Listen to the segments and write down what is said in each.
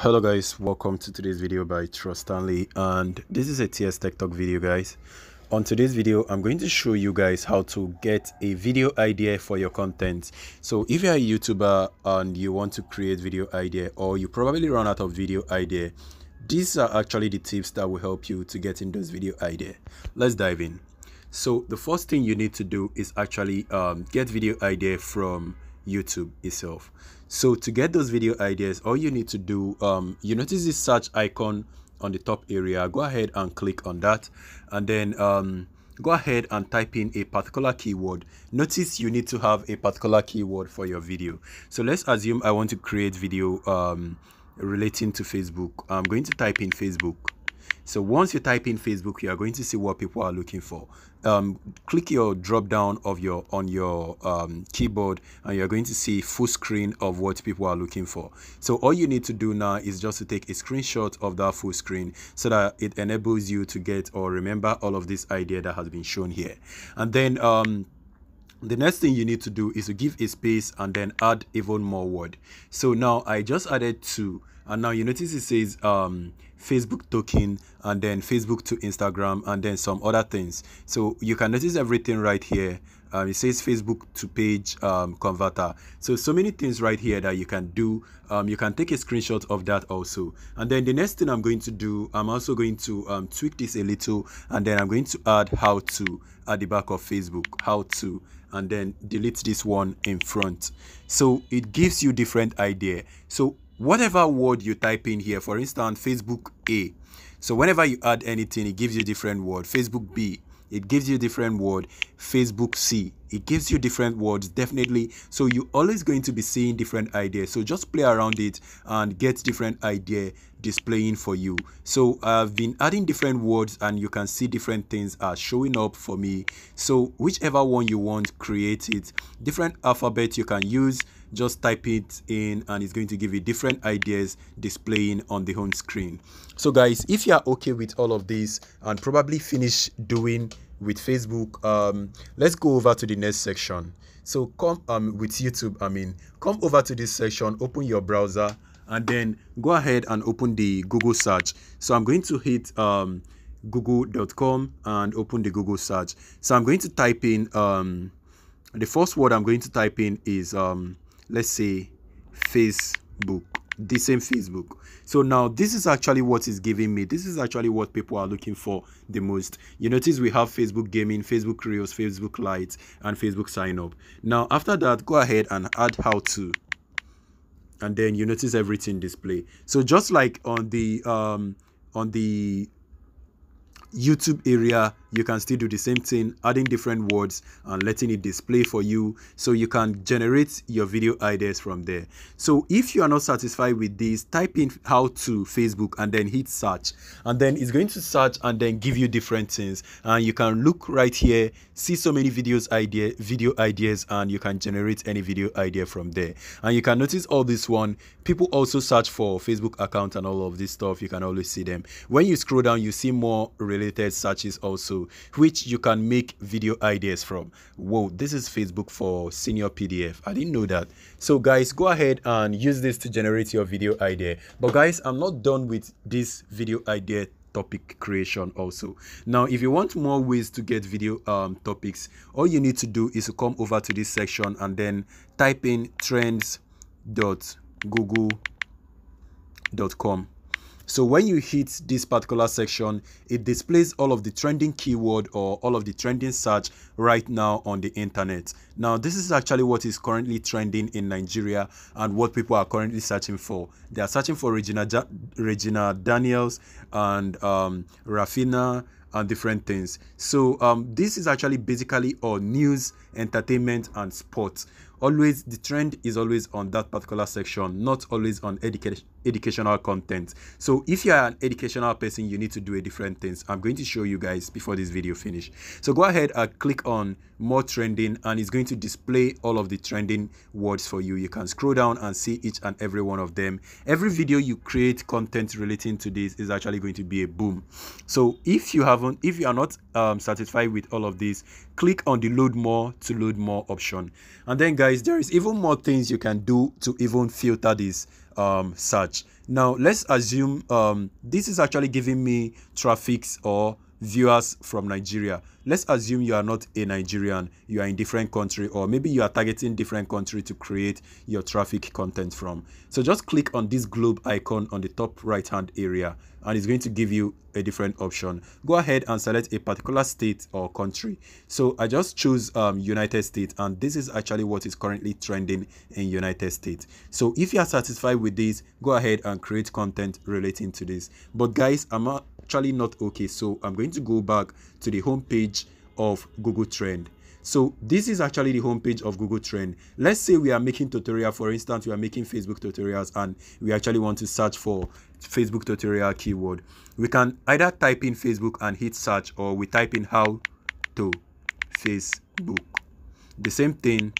Hello guys, welcome to today's video by Trust Stanley, and this is a TS Tech Talk video, guys. On today's video, I'm going to show you guys how to get a video idea for your content. So if you're a YouTuber and you want to create video idea, or you probably run out of video idea, these are actually the tips that will help you to get in those video idea. Let's dive in. So the first thing you need to do is actually get video idea from YouTube itself. So to get those video ideas, all you need to do, you notice this search icon on the top area, go ahead and click on that, and then go ahead and type in a particular keyword. Notice you need to have a particular keyword for your video. So let's assume I want to create video relating to Facebook. I'm going to type in Facebook. So once you type in Facebook, you are going to see what people are looking for. Click your drop down of your keyboard, and you're going to see full screen of what people are looking for. So all you need to do now is just to take a screenshot of that full screen so that it enables you to get or remember all of this idea that has been shown here. And then the next thing you need to do is to give a space and then add even more word. So now I just added two, and now you notice it says Facebook token, and then Facebook to Instagram, and then some other things. So you can notice everything right here. It says Facebook to page converter. So many things right here that you can do. You can take a screenshot of that also. And then the next thing I'm going to do, I'm also going to tweak this a little, and then I'm going to add how to at the back of Facebook, how to, and then delete this one in front. So it gives you different idea. So whatever word you type in here, for instance, Facebook A. So whenever you add anything, it gives you different word. Facebook B, it gives you different word. Facebook C, it gives you different words, definitely. So you're always going to be seeing different ideas. So just play around it and get different idea displaying for you. So I've been adding different words, and you can see different things are showing up for me. So whichever one you want, create it. Different alphabet you can use, just type it in, and it's going to give you different ideas displaying on the home screen. So guys, if you are okay with all of this and probably finish doing with Facebook, let's go over to the next section. So come with YouTube, come over to this section, open your browser, and then go ahead and open the Google search. So I'm going to hit google.com and open the Google search. So I'm going to type in the first word I'm going to type in is let's say Facebook, the same Facebook. So now this is actually what is giving me. This is actually what people are looking for the most. You notice we have Facebook Gaming, Facebook Reels, Facebook Lite, and Facebook Sign Up. Now after that, go ahead and add how to, and then you notice everything display. So just like on the YouTube area, you can still do the same thing, adding different words and letting it display for you, so you can generate your video ideas from there. So if you are not satisfied with this, type in how to Facebook and then hit search, and then it's going to search and then give you different things, and you can look right here, see so many video ideas, and you can generate any video idea from there. And you can notice all this one, people also search for Facebook account and all of this stuff. You can always see them. When you scroll down, you see more related searches also, which you can make video ideas from. Whoa, this is Facebook for senior PDF. I didn't know that. So guys, go ahead and use this to generate your video idea. But guys, I'm not done with this video idea topic creation also. Now, if you want more ways to get video topics, all you need to do is to come over to this section and then type in trends.google.com. So when you hit this particular section, it displays all of the trending keyword or all of the trending search right now on the internet. Now, this is actually what is currently trending in Nigeria and what people are currently searching for. They are searching for Regina Daniels and Rafina and different things. So this is actually basically all news, entertainment, and sports. Always the trend is always on that particular section, not always on educational content. So if you are an educational person, you need to do a different things. I'm going to show you guys before this video finish. So go ahead and click on more trending, and it's going to display all of the trending words for you. You can scroll down and see each and every one of them. Every video you create content relating to this is actually going to be a boom. So if you are not satisfied with all of this, click on the load more to load more option. And then guys, there is even more things you can do to even filter this search. Now let's assume this is actually giving me traffics or viewers from Nigeria. Let's assume you are not a Nigerian, you are in different country, or maybe you are targeting different country to create your traffic content from. So just click on this globe icon on the top right hand area and it's going to give you a different option. Go ahead and select a particular state or country. So I just choose United States, and this is actually what is currently trending in United States. So if you are satisfied with this, go ahead and create content relating to this. But guys, I'm actually not okay, so I'm going to go back to the home page of Google Trend. So this is actually the home page of Google Trend. Let's say we are making tutorial, for instance, we are making Facebook tutorials and we actually want to search for Facebook tutorial keyword. We can either type in Facebook and hit search, or we type in how to Facebook, the same thing.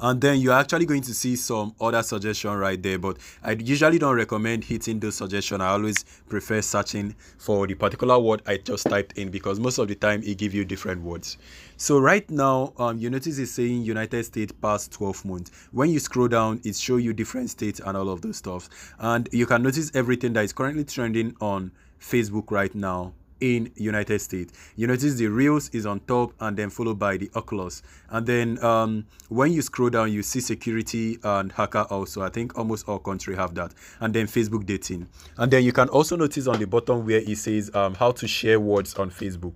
And then you're actually going to see some other suggestion right there, but I usually don't recommend hitting those suggestions. I always prefer searching for the particular word I just typed in, because most of the time it gives you different words. So right now, you notice it's saying United States past 12 months. When you scroll down, it shows you different states and all of those stuff. And you can notice everything that is currently trending on Facebook right now in United States. You notice the Reels is on top and then followed by the Oculus. And then when you scroll down, you see security and hacker also. I think almost all countries have that. And then Facebook dating. And then you can also notice on the bottom where it says how to share words on Facebook,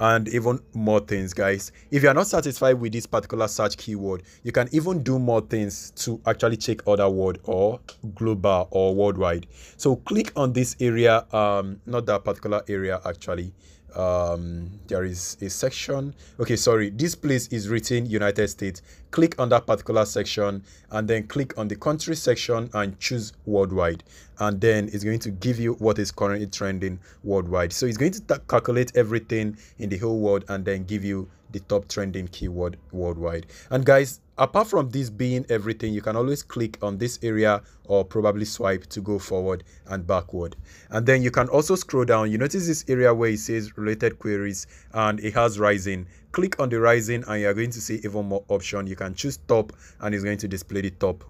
and even more things. Guys, if you are not satisfied with this particular search keyword, you can even do more things to actually check other word or global or worldwide. So click on this area, not that particular area actually. There is a section, okay, sorry, this place is written United States. Click on that particular section and then click on the country section and choose worldwide, and then it's going to give you what is currently trending worldwide. So it's going to calculate everything in the whole world and then give you the top trending keyword worldwide. And guys, apart from this being everything, you can always click on this area or probably swipe to go forward and backward. And then you can also scroll down. You notice this area where it says related queries and it has rising. Click on the rising and you're going to see even more option. You can choose top and it's going to display the top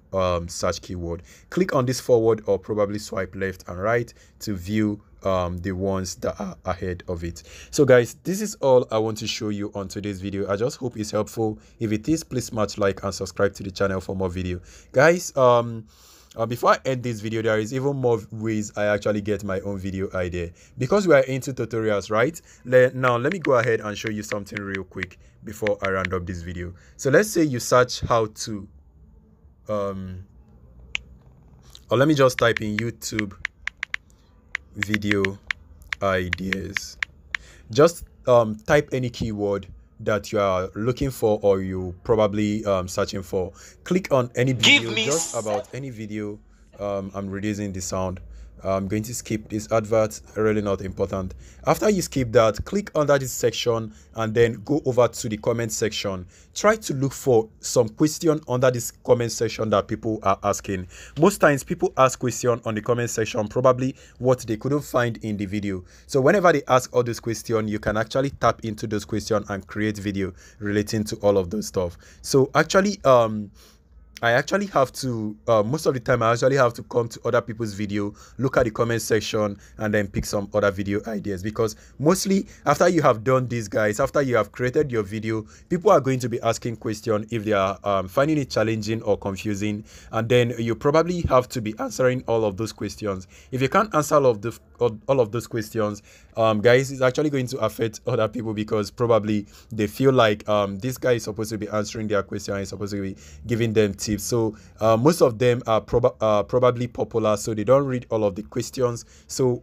search keyword. Click on this forward or probably swipe left and right to view the ones that are ahead of it. So guys, this is all I want to show you on today's video. I just hope it's helpful. If it is, please smash like and subscribe to the channel for more video. Guys, before I end this video, there is even more ways I actually get my own video idea, because we are into tutorials, right? Now let me go ahead and show you something real quick before I round up this video. So let's say you search how to or let me just type in YouTube video ideas. Just type any keyword that you are looking for or you probably searching for. Click on any video, just about any video. I'm reducing the sound. I'm going to skip this advert, really not important. After you skip that, click under this section and then go over to the comment section. Try to look for some question under this comment section that people are asking. Most times people ask question on the comment section, probably what they couldn't find in the video. So whenever they ask all those questions, you can actually tap into those questions and create video relating to all of those stuff. So actually, I actually have to, most of the time, I actually have to come to other people's video, look at the comment section, and then pick some other video ideas, because mostly after you have done this, guys, after you have created your video, people are going to be asking questions if they are finding it challenging or confusing, and then you probably have to be answering all of those questions. If you can't answer all of those questions, guys, it's actually going to affect other people, because probably they feel like this guy is supposed to be answering their question, and he's supposed to be giving them tips. So most of them are probably popular, so they don't read all of the questions. So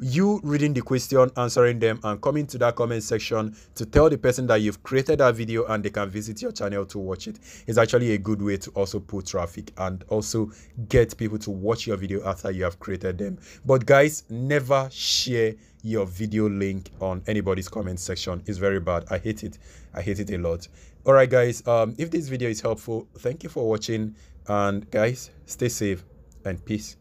you reading the question, answering them, and coming to that comment section to tell the person that you've created that video and they can visit your channel to watch it is actually a good way to also pull traffic and also get people to watch your video after you have created them. But guys, never share your video link on anybody's comment section. It's very bad. I hate it a lot. All right guys, if this video is helpful, thank you for watching, and guys, stay safe and peace.